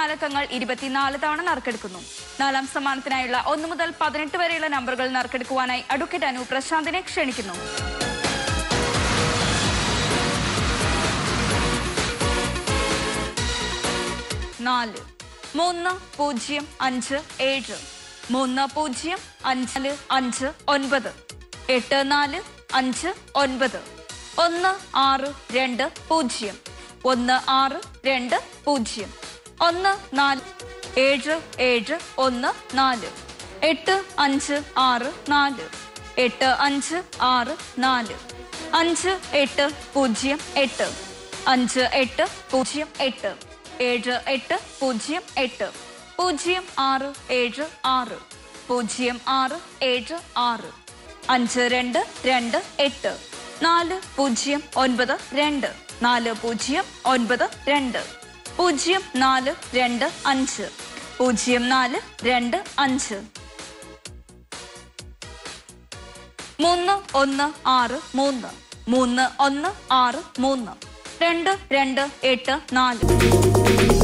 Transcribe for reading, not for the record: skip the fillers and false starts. നാലക്കങ്ങൾ 24 തവണ നറുക്കെടുക്കുന്നു. നാലാം സമ്മാനത്തിനായുള്ള 1 മുതൽ 18 വരെയുള്ള നമ്പറുകൾ നറുക്കെടുക്കുവാനായി അഡ്വക്കേറ്റ് അനു പ്രശാന്തിനെ ക്ഷണിക്കുന്നു. നാല് 3057 3055 9 8 4 5 9 1 6 2 0 1 6 2 0 1 4 7 7 1 4 8 5 6 4 8 5 6 4 5 8 0 8 5 8 0 8 7 8 0 8 0 6 7 6 0 6 7 6 5 2 2 8 4 0 9 2 4 0 9 2 0 4 2 5 0 4 2 5 3 1 6 3 2 2 8 4